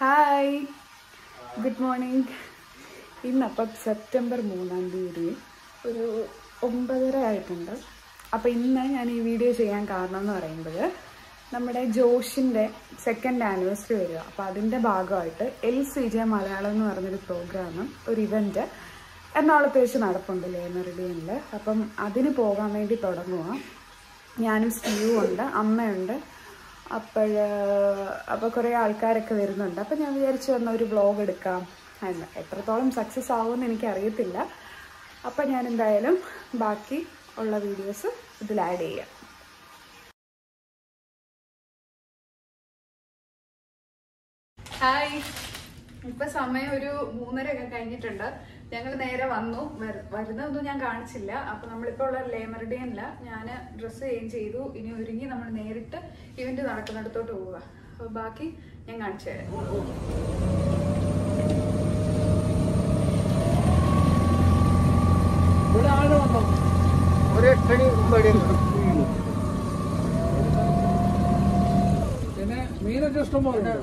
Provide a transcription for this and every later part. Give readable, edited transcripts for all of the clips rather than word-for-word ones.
Hi, good morning. This is September 3rd. It's 9:30. So, I will video about Josh's second anniversary. So, that's the LCJ Malayalam program, an event. I அப்ப കുറേ ആൾക്കാരൊക്കെ വരുന്നുണ്ട് அப்ப ഞാൻ വിചാരിച്ചു വന്ന ഒരു വ്ലോഗ് എടുക്കാം എന്ന് എത്രത്തോളം സക്സസ് ആവുമെന്ന് എനിക്ക് അറിയില്ല அப்ப ഞാൻ എന്തായാലും ബാക്കി ഉള്ള വീഡിയോസ് ഇതിൽ ആഡ് ചെയ്യാം ഹായ് ഇപ്പോ സമയം ഒരു 3:30 ഒക്കെ കഴിഞ്ഞിട്ടുണ്ട് ഞങ്ങൾ നേരെ വന്നു വരുന്നതൊന്നും ഞാൻ കാണിച്ചില്ല അപ്പോൾ നമ്മൾ ഇപ്പോൾ ഉള്ള ലേമർഡിയനില ഞാൻ ഡ്രസ്സ് ചേഞ്ച് ചെയ്തു ഇനി ഒരുങ്ങി നമ്മൾ നേരിട്ട് ഇവന്റ് നടക്കുന്നിടത്തോട്ട് പോവുക അപ്പോൾ ബാക്കി ഞാൻ കാണിച്ചു തരാം ഇവിടെ ആള് വന്നു ഒരു കണി ഉമ്മടിയുണ്ട് പിന്നെ മീന ജസ്റ്റ് മോനെ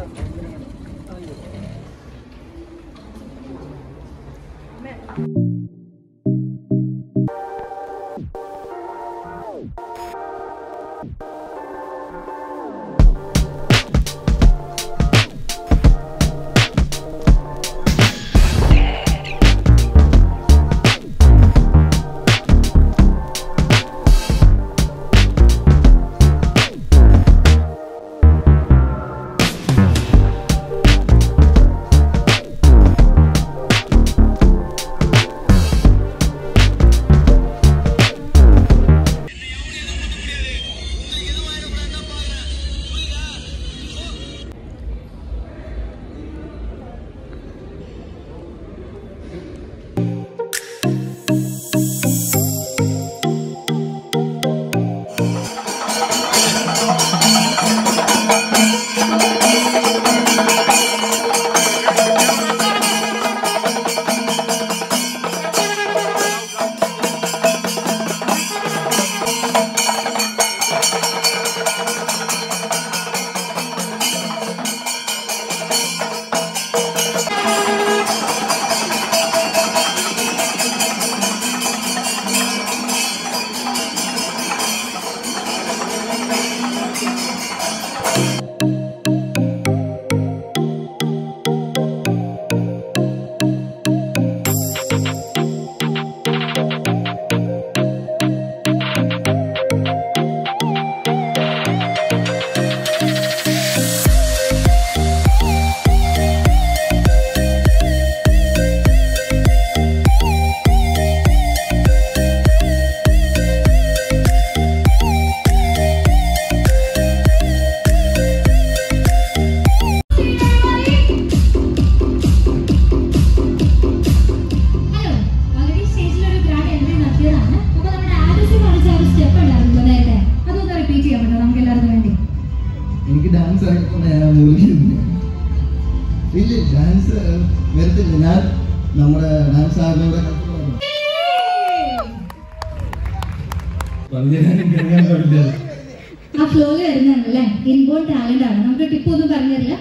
inborn talent ആണ് നമുക്ക് ടിപ്പ് ഒന്നും പറഞ്ഞു തരില്ല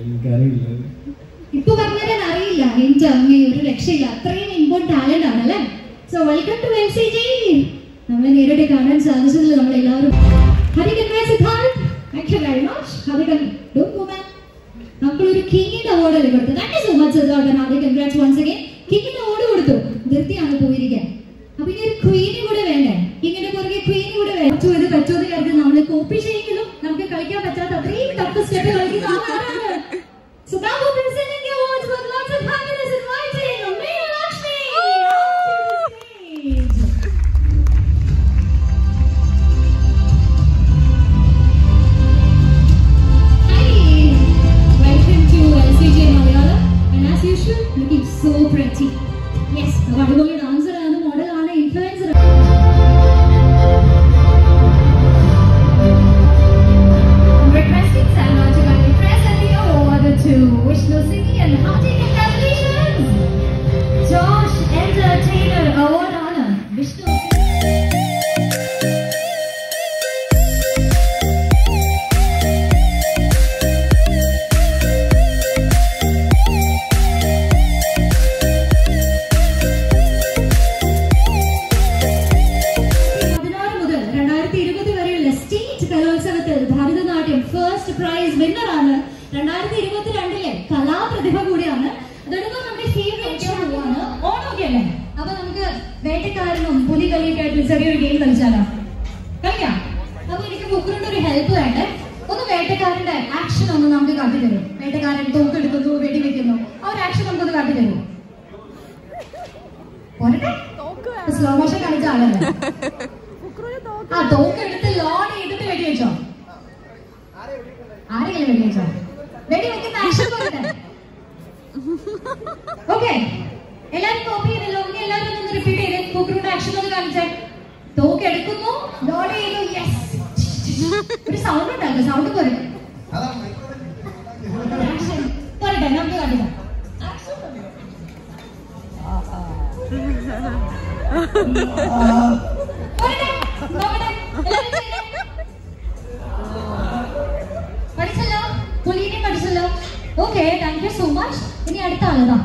എനിക്കറിയില്ല ഇപ്പോ പറഞ്ഞാൽ അറിയില്ല എൻ്റെ അമ്മേ ഒരു രക്ഷയില്ല അത്രയും inborn talent ആണ് അല്ലേ സോ വെൽക്കം ടു LCJ നമ്മൾ നേരിട്ട് കാണാൻ സാധിച്ചതിൽ നമ്മൾ എല്ലാവരും ഹരി കൺവേ Siddharth thank you very much Hari കൺ don't go man നമ്മൾ ഒരു കിങ്ങിന്റെ അവാർഡ് കൊടുത്തു thank you so much Siddharth and hadi congrats once again കിങ്ങിന്റെ അവാർഡ് കൊടുത്തു നിർത്തിയാണ് പോയിരിക്കാൻ അപ്പോൾ ഇനി ഒരു ക്വീൻ കൂടി വേണ്ടേ കിങ്ങിന്റെ പുറകെ ക്വീൻ കൂടി വേണം ഇത് പറ്റോന്ന് കരുതി നമ്മൾ കോപ്പി ചെയ്യിക്കുന്നു so now we'll be singing the awards with lots of happiness and lighting. Meera Lakshmi, welcome to the stage. Hi, welcome to LCJ Malayalam. And as usual, looking so pretty. Yes, a wonderful dancer and model and influencer. Requesting Salma to come to present the Anna, Randar the River Randil, Kala, Pradipa Gudiana, the River from the favorite Shawana, all again. Avanka, Vetakaran, Pulikali, Katisari game Kanchana. Kaya, Avaka Pukuru to help her. What the Vetakaran action on the Namka Katidero, Vetakaran Toka to do Vetivitino, or action on the Katidero. What is it? Slowasha Kanjala. Ah, Toka is the law and the Vetivitino. Are you ready? Ready with action? Okay. Ella copy the long, Ella repeat it, cook action on the concept. Though Kedikuno, Lord, yes. It is sound of the sound of it. Action. For a den of the other. Action. Okay, thank you so much. Ini aditha alada.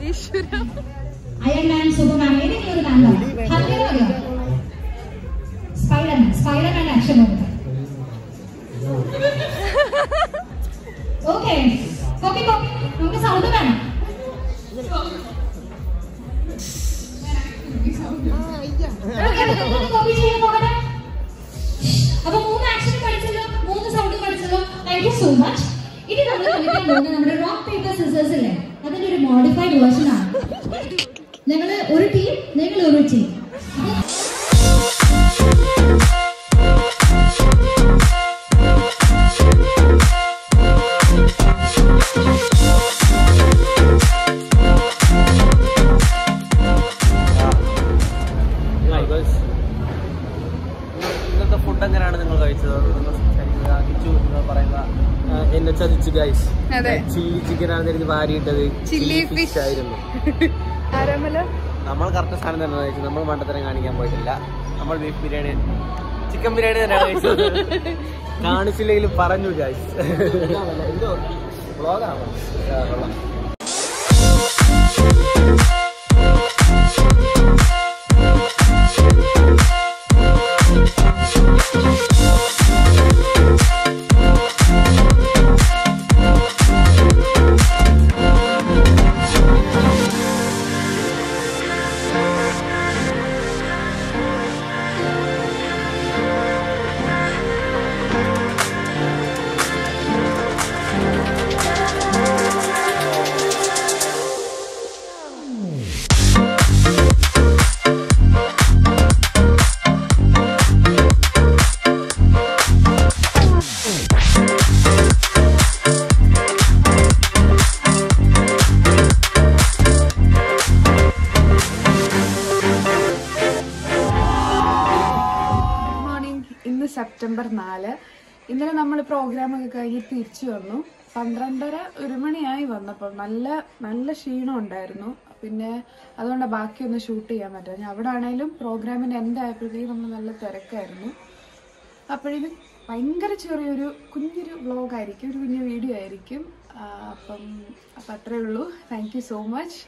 Iron Man, Superman, ini kau dah. Happy lagi. Spider-Man action lagi. Okay, copy. Nampak sound tu mana? Okay, copy je, mau kata. Abang moon action kau dah cakap, moon sound tu kau dah cakap. Thank you so much. Ini namanya rock paper scissors le. Ada ni modified version ah. Nengalah orang team, nengalah orang team. Guys, chili chicken and there is varied chili fish. Aramala, Namal Karkasan and Namal Mandaranganian Boyla, Namal beef period, chicken period, and Nanifil Paranu guys. September 4. In the number of programming, I teach you. Pandranda, Urmani, Ivan, Nalla Sheen on Dirno, Pinna, Adona Baki on the shoot Yamatan. Avadanilum program in end application on the Terracarno. A pretty finger churu, couldn't you vlog Irikim, video Irikim? A patrello, thank you so much.